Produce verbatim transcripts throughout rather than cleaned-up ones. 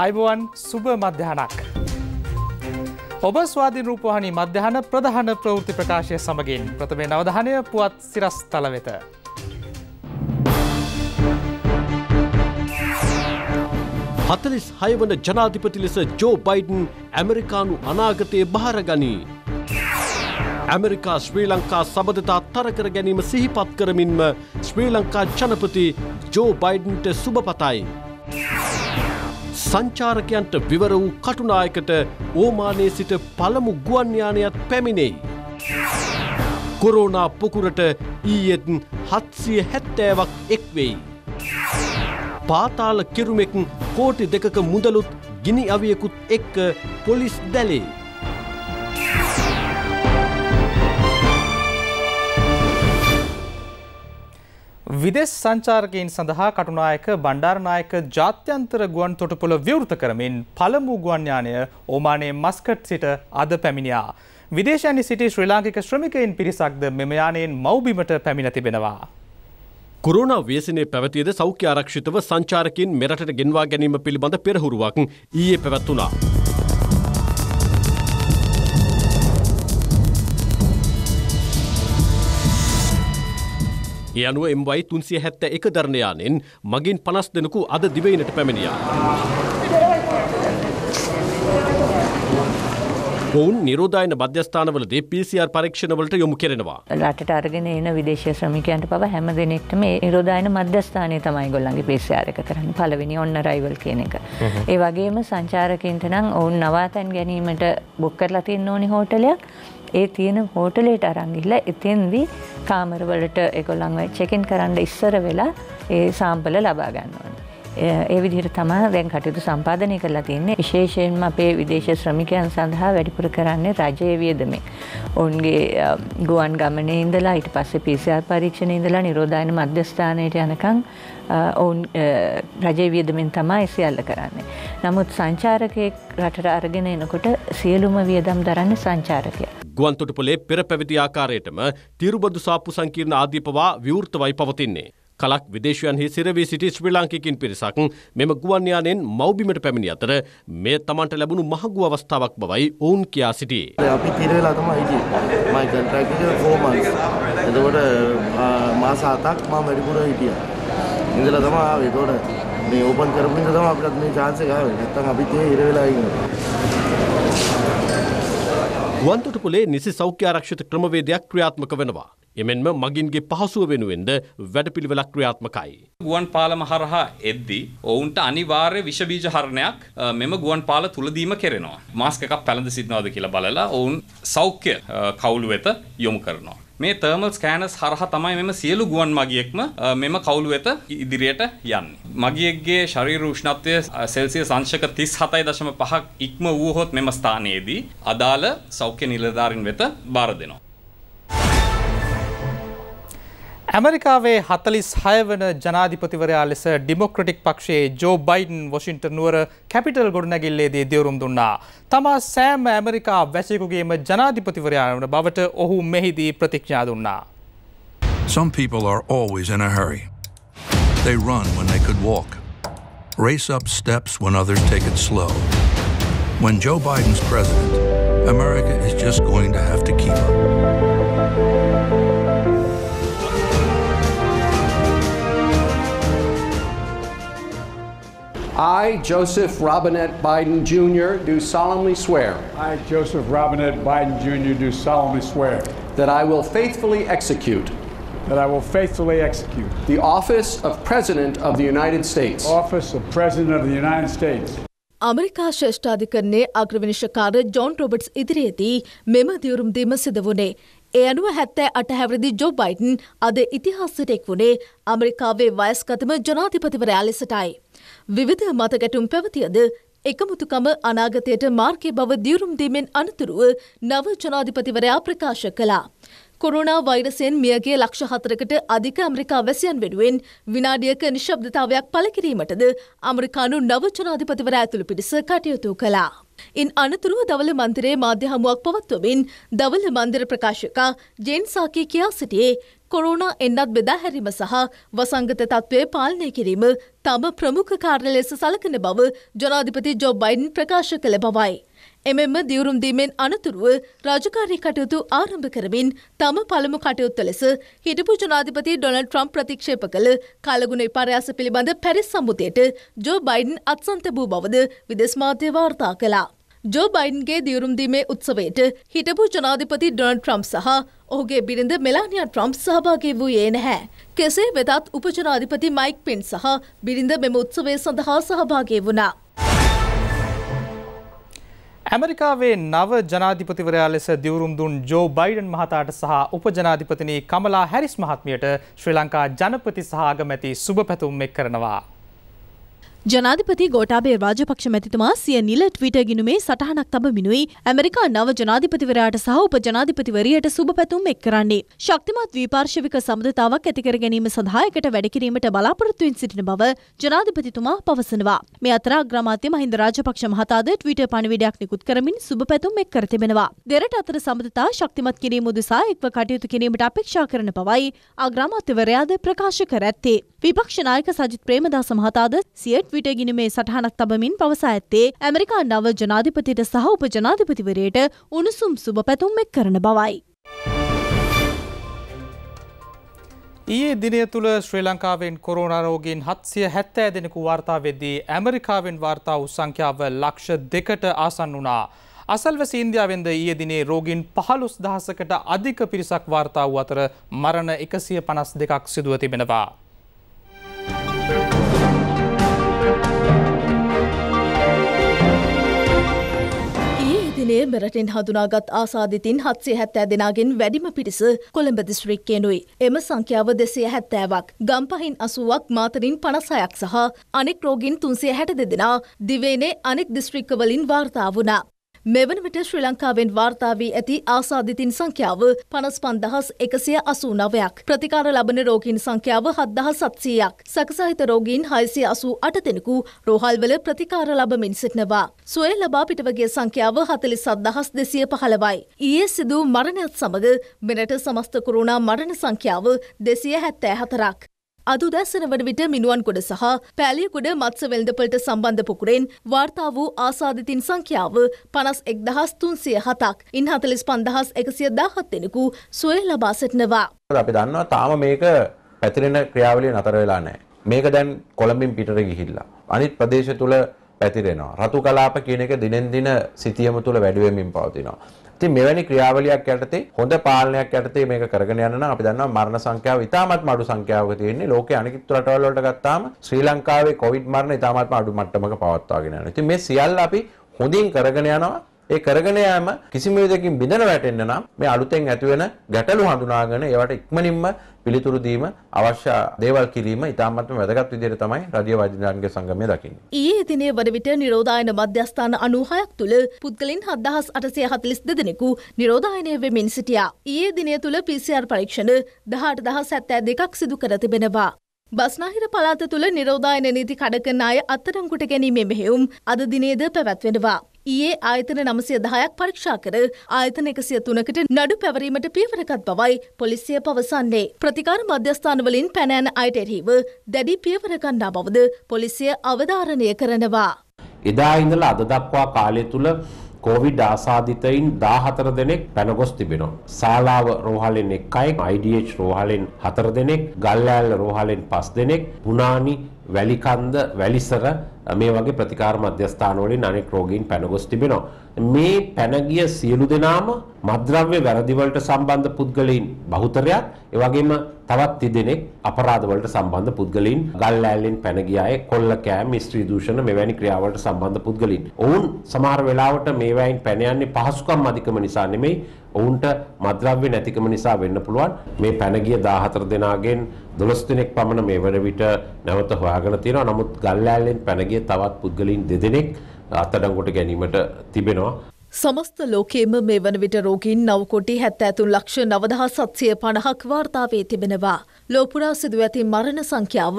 ආයුබෝවන් සුබ මධ්‍යහනක්. ඔබ ස්වාධීන රූපවාහිනී මධ්‍යහන ප්‍රධාන ප්‍රවෘත්ති ප්‍රකාශය සමගින් ප්‍රථමයෙන් අවධානය පුවත් සිරස්තල වෙත. හතළිස් හය වන ජනාධිපති ලෙස ජෝ බයිඩන් ඇමරිකානු අනාගතයේ බාරගනී. ඇමරිකා ශ්‍රී ලංකා සබඳතා තරකර ගැනීම සිහිපත් කරමින්ම ශ්‍රී ලංකා ජනපති ජෝ බයිඩන්ට සුබ පතයි. සංචාරකයන්ට විවර වූ කටුනායකට ඕමානයේ සිට පළමු ගුවන් යානයක් පැමිණෙයි. කොරෝනා පොකුරට ඊයේත් හත්සිය හැත්තෑවක් එක් වෙයි. පාතාල කිරුමෙක් කෝටි දෙකක මුදලුත් ගිනි අවියකුත් එක්ක පොලිස් දැලේ. විදෙස් සංචාරකයන් සඳහා කටුනායක බණ්ඩාරනායක ජාත්‍යන්තර ගුවන් තොටුපොළ විවෘත කරමින් පළමු ගුවන් යානය ඕමානයේ මස්කට් සිට අද පැමිණියා. විදේශයන්හි සිටි ශ්‍රී ලාංකික ශ්‍රමිකයින් පිරිසක්ද මෙම යානයෙන් මව්බිමට පැමිණ තිබෙනවා. කොරෝනා ව්‍යසනයේ පැවතියද සෞඛ්‍ය ආරක්ෂිතව සංචාරකයන් මෙරටට ගෙන්වා ගැනීම පිළිබඳ පෙරහුරුවක් ඊයේ පැවැත්වුණා. ඒ අනුව එම්වයි තුන්සිය හැත්තෑ එක දරණයානෙන් මගින් පනස් දෙනෙකු අද දිවයිනට පැමිණියා. ඔවුන් නිරෝධායන මධ්‍යස්ථානවලදී පී සී ආර් පරීක්ෂණවලට යොමු කරනවා. රටට අරගෙන එන විදේශීය ශ්‍රමිකයන්ට පව හැම දිනෙකටම මේ නිරෝධායන මධ්‍යස්ථානයේ තමයි ගොල්ලන්ගේ පී සී ආර් එක කරන්නේ. පළවෙනි ඔන්න arrival කියන එක. ඒ වගේම සංචාරකයන්ට නම් ඔවුන් නවාතැන් ගැනීමට බුක් කරලා තියෙන ඕනි හෝටලයක්. ඒ තියෙන හෝටලයට අරන් ගිහලා එතෙන්දී කාමරවලට ඒගොල්ලන්ව චෙක් ඉන් කරන්න ඉස්සර වෙලා ඒ සාම්පල ලබා ගන්න ඕනේ. ඒ විදිහට තමයි දැන් කටයුතු සම්පාදනය කරලා තින්නේ. විශේෂයෙන්ම අපේ විදේශ ශ්‍රමිකයන් සඳහා වැඩිපුර කරන්නේ රජයේ වියදමෙන්. ඔවුන්ගේ ගුවන් ගමනේ ඉඳලා ඊට පස්සේ පී සී ආර් පරීක්ෂණේ ඉඳලා නිරෝධායන මධ්‍යස්ථානයට යනකම් ඔවුන් රජයේ වියදමෙන් තමයි සියල්ල කරන්නේ. නමුත් සංචාරකයෙක් රටට අරගෙන එනකොට සියලුම වියදම් දරන්නේ සංචාරකයා. ගුවන් තොටුපොලේ පෙර පැවති ආකාරයටම තිරුබදු සාප්පු සංකීර්ණ ආදී පවා විවෘතවයි පවතින්නේ. කලක් විදේශයන්හි සිරවී සිටි ශ්‍රී ලාංකිකයින් පිරිසක් මෙම ගුවන් යානයෙන් මව්බිමට පැමිණි අතර මේ තමන්ට ලැබුණු මහඟු අවස්ථාවක් බවයි ඔවුන් කියා සිටියේ. අපි පිර වෙලා තමයි හිටියේ. මම කොන්ට්‍රැක්ට් එක ෆෝර් මන්ත්ස්. එතකොට මාස හතක් මම වැඩිපුර හිටියා. ඉඳලා තමයි ආවේ. එතකොට මේ ඕපන් කරපු නිසා තමයි අපිට මේ chance එක ආවේ. නැත්තම් අපි තේ ඉර වෙලා ඉන්නේ. ගුවන් තොටුපොලේ නිසි සෞඛ්‍ය ආරක්ෂිත ක්‍රමවේදයක් ක්‍රියාත්මක වෙනවා. එමෙන්ම මගින්ගේ පහසුව වෙනුවෙන්ද වැඩපිළිවෙලක් ක්‍රියාත්මකයි. ගුවන් පාලම හරහා එද්දී ඔවුන්ට අනිවාර්ය විෂ බීජ හරණයක් මෙම ගුවන් පාල තුලදීම කරනවා. මාස්ක් එකක් පැළඳ සිටිනවද කියලා බලලා ඔවුන් සෞඛ්‍ය කවුළු වෙත යොමු කරනවා. මේ තර්මල් ස්කෑනර්ස් හරහා තමයි මෙම සියලු ගුවන් මගියෙක්ම මෙම කවුළු වෙත ඉදිරියට යන්නේ. මගියෙක්ගේ ශරීර උෂ්ණත්වය සෙල්සියස් අංශක තිස් හතයි දශම පහක් ඉක්ම වුවහොත් මෙම ස්ථානයේදී අදාළ සෞඛ්‍ය නිලධාරීන් වෙත බාර දෙනවා. ඇමරිකාවේ හතළිස් හය වන ජනාධිපතිවරයා ලෙස ඩිමොක්‍රටික් පක්ෂයේ ජෝ බයිඩන් වොෂින්ටන් නුවර කැපිටල් ගොඩනැගිල්ලේදී දියුරුම් දුන්නා. තමා සෑම ඇමරිකා වැසියෙකුගේම ජනාධිපතිවරයා වන බවට ඔහු මෙහිදී ප්‍රතිඥා දුන්නා. Some people are always in a hurry. They run when they could walk. Race up steps when others take it slow. When Joe Biden's president, America is just going to have to keep up. I, Joseph Robinette Biden, Junior, do solemnly swear. I, Joseph Robinette Biden, Junior, do solemnly swear. That I will faithfully execute. That I will faithfully execute. The office of President of the United States. Office of President of the United States. America ශ්‍රේෂ්ඨාධිකරණයේ අග්‍රවිනිශ්චකාර John Roberts ඉදිරියේදී මෙම දියුරුම් දීම සිදු වුණේ. ඒ අනුව හැත්තෑ අට හැවිරිදි ජෝ බයිඩන් අද ඉතිහාසයට එක් වුණේ ඇමරිකාවේ වයස්ගතම ජනාධිපතිවරයා ලෙසටයි. විවිධ මත ගැටුම් පැවතියද එකමුතුකම අනාගතයට මාර්ගයේ බව දියුරුම් දීමෙන් අනතුරුව නව ජනාධිපතිවරයා ප්‍රකාශ කළා. කොරෝනා වෛරසයෙන් මියගේ ලක්ෂ හතරකට අධික ඇමරිකා වැසියන් වෙනුවෙන් විනාඩියක නිශ්ශබ්දතාවයක් පළ කිරීමටද ඇමරිකානු නව ජනාධිපතිවරයා ඇතුළු පිරිස කටයුතු කළා. ඉන් අනතුරුව දවල මන්දිරයේ මාධ්‍ය හමුවක් පවත්වමින් දවල මන්දිර ප්‍රකාශක ජේන් සාකි කියා සිටියේ කොරෝනා එන්නත් බෙදා හැරීම සහ වසංගත තත්ත්වය පාලනය කිරීම තම ප්‍රමුඛ කාර්ය ලෙස සලකන බව ජනාධිපති ජෝ බයිඩන් ප්‍රකාශ කළ බවයි. එමෙන්ම දියුරුම් දීමෙන් අනතුරුව රාජකාරී කටයුතු ආරම්භ කරමින් තම පළමු කටයුත්ත ලෙස හිටපු ජනාධිපති ඩොනල්ඩ් ට්‍රම්ප් ප්‍රතික්ෂේප කළ කාලගුණ විපර්යාස පිළිබඳ පැරිස් සම්මුතියට ජෝ බයිඩන් අත්සන්ත වූ බවද විදේශ මාධ්‍ය වාර්තා කළා. ජෝ බයිඩන්ගේ දියුරුම්දීමේ උත්සවයට හිටපු ජනාධිපති ඩොනල්ඩ් ට්‍රම්ප් සහ ඔහුගේ බිරිඳ මෙලානියා ට්‍රම්ප් සහභාගී වූයේ නැහැ. කෙසේ වෙතත් උපජනාධිපති මයික් පෙන්ස් සහ බිරිඳ මෙම උත්සවය සඳහා සහභාගී වුණා. ඇමරිකාවේ නව ජනාධිපතිවරයා ලෙස දියුරුම් දුන් ජෝ බයිඩන් මහතාට සහ උපජනාධිපතිනි කමලා හැරිස් මහත්මියට ශ්‍රී ලංකා ජනපති සහ අගමැති සුබපැතුම් එක් කරනවා. ජනාධිපති ගෝඨාභය රාජපක්ෂ මැතිතුමා සිය නිල ට්විටර් ගිණුමේ සටහනක් තබමිනුයි ඇමරිකා නව ජනාධිපතිවරයාට සහ උපජනාධිපතිවරියට සුබපැතුම් එක් කරන්නේ. ශක්තිමත් ද්විපාර්ශවික සම්බන්ධතාවක් ඇති කර ගැනීම සඳහා එකට වැඩ කිරීමට බලාපොරොත්තුවෙන් සිටින බව ජනාධිපතිතුමා පවසනවා. මේ අතර අග්‍රාමාත්‍ය මහින්ද රාජපක්ෂ මහතාද ට්විටර් පණිවිඩයක් නිකුත් කරමින් සුබපැතුම් එක් කර තිබෙනවා. දෙරට අතර සම්බන්ධතා ශක්තිමත් කිරීම උදෙසා එක්ව කටයුතු කිරීමට අපේක්ෂා කරන බවයි අග්‍රාමාත්‍යවරයාද ප්‍රකාශ කර ඇත්තේ. විපක්ෂ නායක සජිත් ප්‍රේමදාස මහතාද සිය විට ගිනුමේ සටහනක් තබමින් පවසා ඇත්තේ ඇමරිකා නව ජනාධිපතිට සහ උපජනාධිපතිවරයට උණුසුම් සුබපැතුම් එක් කරන බවයි. ඊයේ දිනය තුල ශ්‍රී ලංකාවෙන් කොරෝනා රෝගීන් හත්සිය හැත්තෑ දෙනෙකු වාර්තා වෙද්දී ඇමරිකාවෙන් වාර්තා වූ සංඛ්‍යාව ලක්ෂ දෙකට ආසන්න වුණා. අසල්වැසි ඉන්දියාවෙන්ද ඊයේ දිනේ රෝගීන් පහළොස් දහසකට අධික පිරිසක් වාර්තා වූ අතර මරණ එකසිය පනස් දෙකක් සිදුව තිබෙනවා. මෙරටින් හඳුනාගත් ආසාදිතින් හත්සිය හැත්තෑ දෙනාගෙන් වැඩිම පිරිස කොළඹ දිස්ත්‍රික්කයෙනුයි. එම සංඛ්‍යාව දෙසිය හැත්තෑවක්, ගම්පහින් අසූවක්, මාතරින් පනස් හයක් සහ අනෙක් රෝගීන් තුන්සිය හැට දෙදෙනා දෙනා දිවයිනේ අනෙක් දිස්ත්‍රික්කවලින් වාර්තා වුණා. මෙවන විට ශ්‍රී ලංකාවෙන් වාර්තා වී ඇති ආසාදිතින් සංඛ්‍යාව පනස් පන්දහස් එකසිය අසූ නවයක්, ප්‍රතිකාර ලබන රෝගීන් සංඛ්‍යාව හත්දහස් සත්සියයක්, සකසහිත රෝගීන් හයසිය අසූ අට දෙනෙකු රෝහල්වල ප්‍රතිකාර ලබමින් සිටිනවා. සුවය ලබා පිටවගේ සංඛ්‍යාව හතළිස් හත්දහස් දෙසිය පහළොවයි. ඊයේ සිදු මරණයත් සමග මෙරට සමස්ත කොරෝනා මරණ සංඛ්‍යාව දෙසිය හැත්තෑ හතරක්. අද උදැසන වන විට මිනුවන්ගොඩ සහ පෑලියගොඩ මත්ස්‍ය වෙළඳපළට සම්බන්ධ පොකුරෙන් වාර්තා වූ ආසාදිතින් සංඛ්‍යාව පනස් එක්දහස් තුන්සිය හතක්, ඉන් හතළිස් පන්දහස් එකසිය දහහත් දෙනෙකු සුවය ලබා සිටිනවා. අපි දන්නවා තාම මේක පැතිරෙන ක්‍රියාවලිය නතර වෙලා නැහැ. මේක දැන් කොළඹින් පිටට ගිහිල්ලා අනිත් ප්‍රදේශ තුල පැතිරෙනවා. රතු කලාප කියන එක දිනෙන් දින සිතියම තුල වැඩි වෙමින් පවතිනවා. ඉතින් මෙවැනි ක්‍රියාවලියක් යටතේ හොඳ පාලනයක් යටතේ මේක කරගෙන යන්න නම් අපි දන්නවා මරණ සංඛ්‍යාව ඉතාමත්ම අඩු සංඛ්‍යාවක තියෙන්නේ. ලෝකයේ අනිකුත් රටවල් වලට ගත්තාම ශ්‍රී ලංකාවේ කොවිඩ් මරණ ඉතාමත්ම අඩු මට්ටමක පවත්වාගෙන යනවා. ඉතින් මේ සියල්ල අපි හොඳින් කරගෙන යනවා. ඒ කරගෙන යෑම කිසිම විදිහකින් බිඳන වැටෙන්න නම් මේ අලුතෙන් ඇතිවෙන ගැටලු හඳුනාගෙන ඒවට ඉක්මනින්ම පිළිතුරු දීම අවශ්‍ය දේවල් කිරීම ඉතාමත්ම වැදගත් විදිහට තමයි රජයේ වෛද්‍යවරුන්ගේ සංගමය දකින්නේ. ඊයේ දිනේ වන විට නිරෝධායන මධ්‍යස්ථාන අනූහයක් තුළ පුද්ගලින් හත්දහස් අටසිය හතළිස් දෙදෙනෙකු දෙනෙකු නිරෝධායනය වෙමින් සිටියා. ඊයේ දිනේ තුළ පී සී ආර් පරීක්ෂණ දහඅටදහස් හැත්තෑ දෙකක් සිදු කර තිබෙනවා. බස්නාහිර පළාත තුළ නිරෝධායන නීති කඩකන අය අත්අඩංගුවට ගැනීමේ මෙහෙයුම් අද දිනේද පැවැත්වෙනවා. ඊයේ ආයතන නවසිය දහයක් පරීක්ෂා කර ආයතන එකසිය තුනකට නඩු පැවරීමට පියවරගත් බවයි පොලිසිය පවසන්නේ. ප්‍රතිකාර මධ්‍යස්ථානවලින් පැන යන අයට එරෙහිව දැඩි පියවර ගන්නා බවද පොලිසිය අවධාරණය කරනවා. එදා ඉඳලා අද දක්වා කාලය තුල කොවිඩ් ආසාදිතයින් දහහතර දෙනෙක් පැනගොස් තිබෙනවා. ශාලාව රෝහලෙන් එක්කයෙක්, ආයි ඩී එච් රෝහලෙන් හතර දෙනෙක්, ගල්ලෑල්ල රෝහලෙන් පස් දෙනෙක්, පුනානි, වැලිකන්ද, වැලිසර මේ වගේ ප්‍රතිකාර මධ්‍යස්ථානවලින් අනෙක් රෝගීන් පැනගොස් තිබෙනවා. මේ පැනගිය සියලු දෙනාම මත්ද්‍රව්‍ය වැරදිවලට සම්බන්ධ පුද්ගලයින් බහුතරයක්, ඒ වගේම තවත් තිදෙනෙක් අපරාධවලට සම්බන්ධ පුද්ගලයින්, ගල්ලෑල්ලෙන් පැන ගිය අය, කොල්ල කෑම, ස්ත්‍රී දූෂණ මෙවැනි ක්‍රියාවලට සම්බන්ධ පුද්ගලයින්. ඔවුන් සමහර වෙලාවට මේවායින් පැන යන්නේ පහසුකම් අධිකම නිසා නෙමෙයි, ඔවුන්ට මත්ද්‍රව්‍ය නැතිකම නිසා වෙන්න පුළුවන්. මේ පැන ගිය දහහතර දෙනාගෙන් දොළොස් දෙනෙක් පමණ මේ වන විට නැවත හොයාගෙන තියෙනවා. නමුත් ගල්ලෑල්ලෙන් පැන ගිය තවත් පුද්ගලයින් දෙදෙනෙක් අත්අඩංගුවට ගැනීමට තිබෙනවා. සමස්ත ලෝකයේම මේ වන විට රෝගීන් නව කෝටි හැත්තෑ තුන් ලක්ෂ නවදහස් හත්සිය පනහක් වාර්තාවේ තිබෙනවා. ලෝපුරා සිදුව ඇති මරණ සංඛ්‍යාව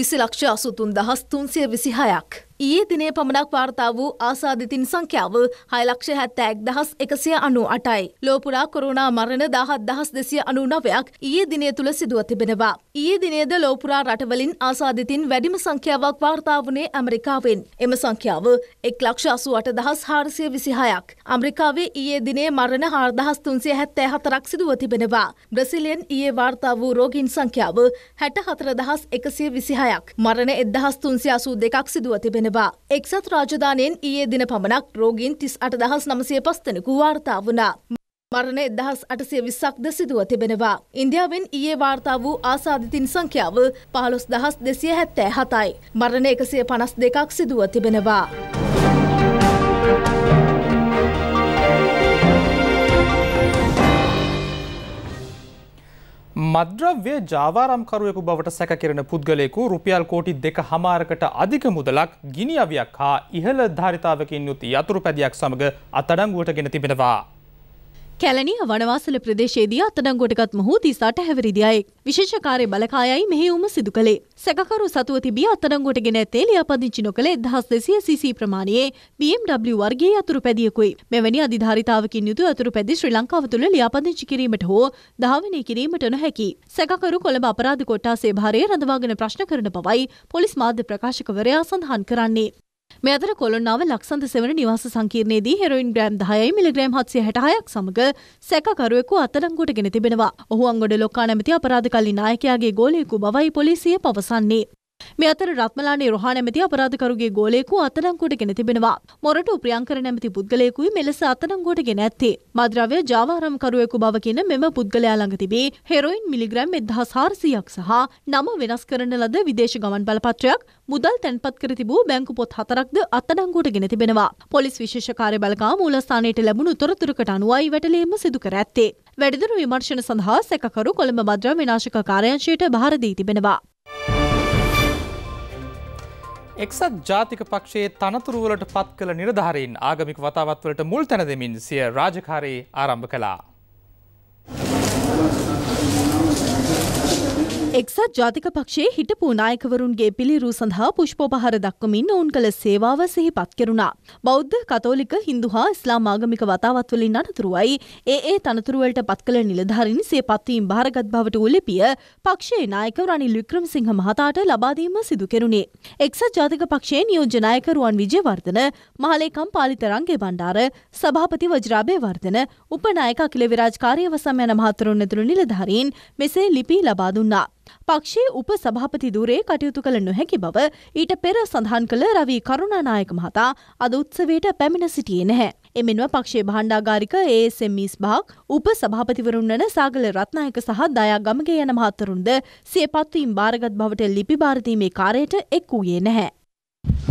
විසි ලක්ෂ අසූ තුන්දහස් තුන්සිය විසිහයක්. E. Dine Pamanak Partavu, Asaditin Sankavu, Hilaksha had tagged the Hus Ecasia Anu Atai, Lopura, Corona, Marana, Dahad, the Hus Desia Anu Navak, E. Dine Tulasiduati Beneva, E. Dine the Lopura Ratavalin, Asaditin, Vadim Sankiava, Partavune, Americavin, Emma Sankiavu, Eclaksha Suata, the Hus Harse Visihayak, Americavi, E. Dine Marana Har, the Hustunse had Tehataksiduati Beneva, Brazilian E. Vartavu, Rogin Sankiavu, Hatahatra, the Hus Ecasia Visihayak, Marana at the Hustunsiasu, the Kaksiduati Beneva. එක්සත් රාජධානියෙන් ඊයේ දින පමණක් රෝගීන් තිස් අට දහස් නවසිය පස් දෙනෙකු වාර්තා වුණා. මරණ එක් දහස් අටසිය විස්සක් ද සිදුව තිබෙනවා. ඉන්දියාවෙන් ඊයේ වාර්තා වූ ආසාදිතින් සංඛ්‍යාව පහළොස් දහස් දෙසිය හැත්තෑ හතයි. මරණ එකසිය පනස් දෙකක් සිදුව තිබෙනවා. මද්‍රව්‍ය ජාවාරම්කරුවෙකු බවට සැකකෙරෙන පුද්ගලයෙකු රුපියල් කෝටි දෙක හමාරකට අධික මුදලක් ගිනි අවියක් හා ඉහළ ධාරිතාවකින් යුත් යතුරු පැදියක් සමග අත්අඩංගුවට ගෙන තිබෙනවා. කැලණිය වනවාසල ප්‍රදේශයේදී අත්අඩංගුවටගත් මොහු තිස් අට හැවිරිදියෙක් විශේෂ කාර්ය බලකායයි මෙහෙයුම සිදු කළේ. සැකකරු සතුව තිබී අත්අඩංගුවට ගෙන ඇත්තේ ලියාපදිංචි නොකළ එක්දහස් දෙසිය සීසී ප්‍රමාණයේ බී එම් ඩබ්ලිව් වර්ගයේ යතුරු පැදියකුයි. මෙවැනි අධිධාරිතාවකින් යුතු යතුරු පැදි ශ්‍රී ලංකාව තුළ ලියාපදිංචි කිරීමට හෝ ධාවනය කිරීමට නොහැකි. සැකකරු කොළඹ අපරාධ කොට්ටාසේ භාරයේ රඳවාගෙන ප්‍රශ්න කරන බවයි පොලිස් මාධ්‍ය ප්‍රකාශකවරයා සඳහන් කරන්නේ. මෙතර කොළොන්නාව ලක්සන්ද සෙවන නිවාස සංකීර්ණයේදී හෙරොයින් ග්‍රෑම් දහයයි මිලිග්‍රෑම් හත්සිය හැටහයක් සමග සැකකරුවෙකු අත්අඩංගුවට ගෙන තිබෙනවා. ඔහු අංගොඩ ලොක්කා නැමැති අපරාධකල්ලි නායකයාගේ ගෝලයෙකු බවයි පොලිසිය පවසන්නේ. මේ අතර රත්මලානේ රොහා නැමැති අපරාධකරුගේ ගෝලයෙකු අත්අඩංගුවට ගෙන තිබෙනවා. මොරටු ප්‍රියංකර නැමැති පුද්ගලයෙකුයි මෙලෙස අත්අඩංගුවට ගෙන ඇත්තේ. මද්‍රව්‍ය ජාවාරම්කරුවෙකු බව කියන මෙම පුද්ගලයා ළඟ තිබේ හෙරොයින් මිලිග්‍රෑම් එක්දහස් හාරසියක් සහ නම වෙනස් කරන ලද විදේශ ගමන් බලපත්‍රයක් මුදල් තැන්පත් කර තිබූ බැංකු පොත් හතරක්ද අත්අඩංගුවට ගෙන තිබෙනවා. පොලිස් විශේෂ කාර්ය බලකාව මූලස්ථානයට ලැබුණු තොරතුරකට අනුවයි වැටලීම සිදු කර ඇත්තේ. වැඩිදුර විමර්ශන සඳහා සැකකරු කොළඹ මද්‍රව්‍ය විනාශක කාර්යාංශයට භාර දී තිබෙනවා. එක්සත් ජාතික පක්ෂයේ තනතුරු වලට පත් කළ නිලධාරීන් ආගමික වතාවත් වලට මුල් තැන දෙමින් සිය රාජකාරී ආරම්භ කළා. එක්සත් ජාතික පක්ෂයේ හිටපු නායකවරුන්ගේ පිළිරූ සඳහා පුෂ්පෝපහාර දක්වමින් ඔවුන් කළ සේවාව සිහිපත් කෙරුණා. බෞද්ධ, කතෝලික, හින්දු හා ඉස්ලාම් ආගමික වතාවත් වලින් අනතුරුවයි ඒ ඒ තනතුරු වලට පත් කළ නිලධාරීන් සිය පත්වීම් භාරගත් බවට උලිපිය පක්ෂයේ නායක රනිල් වික්‍රමසිංහ මහතාට ලබා දීම සිදු කෙරුණේ. එක්සත් ජාතික පක්ෂයේ නියෝජ්‍ය නායක රුවන් විජේවර්ධන, මහලේකම් පාලිත රංගේ බණ්ඩාර, සභාපති වජිරාභය වර්ධන, උපනායක අකිල විරාජ් කාර්යවසම් යන මහතුරුන් ඇතුළු නිලධාරීන් මෙසේ ලිපි ලබා දුන්නා. පක්ෂයේ උප සභාපති ධූරයේ කටයුතු කළ නොහැකි බව ඊට පෙර සඳහන් කළ රවී කරුණානායක මහතා අද උත්සවයට පැමිණ සිටියේ නැහැ. එමෙන්ම පක්ෂයේ භාණ්ඩාගාරික ඒ එස් එම් ඊස් භාග උප සභාපතිවරුන් වන සාගල රත්නායක සහ දයා ගමගේ යන මහතුරුන්ද සිය පත්වීම් බාරගත් බවට ලිපි බාර දීමේ කාර්යයට එක් වූයේ නැහැ.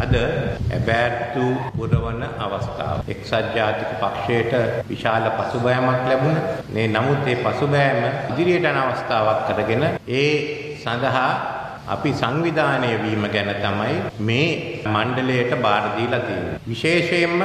අද ඇබෑට්ටු පුරවන අවස්ථාව. එක්සත් ජාතික පක්ෂයට විශාල පසුබෑමක් ලැබුණා. මේ නමුත් ඒ පසුබෑම ඉදිරියට යන අවස්ථාවක් කරගෙන ඒ සඳහා අපි සංවිධානය වීම ගැන තමයි මේ මණ්ඩලයට බාර දීලා තියෙන්නේ. විශේෂයෙන්ම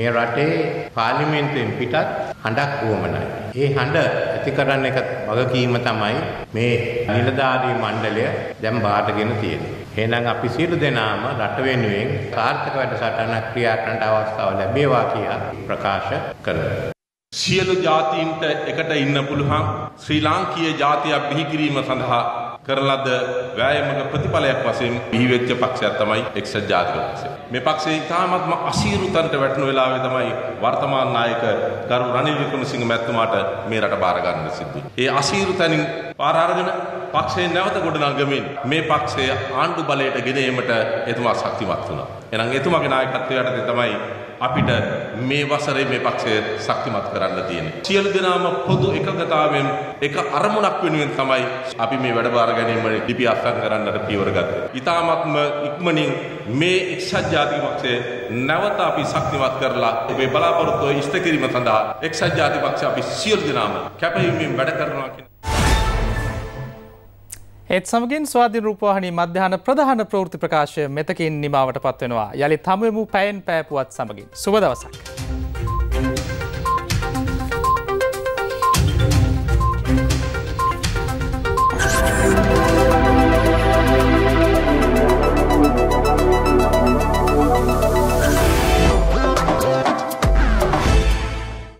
මේ රටේ පාර්ලිමේන්තුවෙන් පිටත් හඬක් වුවමනයි. ඒ හඬ ඇති කරන්න එක වගකීම තමයි මේ නිලධාරී මණ්ඩලය දැන් බාරගෙන තියෙන්නේ. එහෙනම් අපි සියලු දෙනාම රට වෙනුවෙන් සාර්ථක වැඩසටහනක් ක්‍රියා කරන්න අවස්ථාව ලැබේවා කියලා ප්‍රකාශ කළා. සියලු ජාතීන්ට එකට ඉන්න පුළුවන් ශ්‍රී ලාංකීය ජාතියක් බිහි කිරීම සඳහා කරන ලද වෑයමක ප්‍රතිඵලයක් වශයෙන් බිහි වෙච්ච පක්ෂයක් තමයි එක්සත් ජාතික පක්ෂය. මේ පක්ෂයේ තාමත්ම අසීරුතන්ට වැටෙන වෙලාවේ තමයි වර්තමාන නායක ගරු රනිල් වික්‍රමසිංහ මැතිතුමාට මේ රට බාර ගන්න සිද්ධ වුණේ. ඒ අසීරුතනින් පාර අරගෙන පක්ෂයේ නැවත ගොඩනගමින් මේ පක්ෂය ආණ්ඩු බලයට ගෙන ඒමට එතුමා ශක්තිමත් වුණා. එහෙනම් එතුමාගේ නායකත්වය යටතේ තමයි අපිට මේ වසරේ මේ පක්ෂය ශක්තිමත් කරන්න තියෙන්නේ. සියලු දෙනාම පොදු එකඟතාවයෙන් එක අරමුණක් වෙනුවෙන් තමයි අපි මේ වැඩබාර ගැනීම ලිපි අත්සන් කරන්නට පියවර ගත්තේ. ඉතාමත්ම ඉක්මනින් මේ එක්සත් ජාතික පක්ෂය නැවත අපි ශක්තිමත් කරලා මේ බලාපොරොත්තු ඉෂ්ට කිරීම සඳහා එක්සත් ජාතික පක්ෂය අපි සියලු දෙනාම කැපවීමෙන් වැඩ කරනවා කියන ඒත් සමගින් ස්වාධීන රූපවාහිනී මධ්‍යහන ප්‍රධාන ප්‍රවෘත්ති ප්‍රකාශය මෙතකින් නිමාවට පත්වෙනවා. යලි තමයමු පැයෙන් පෑපුවත් සමගින් සුබ දවසක්.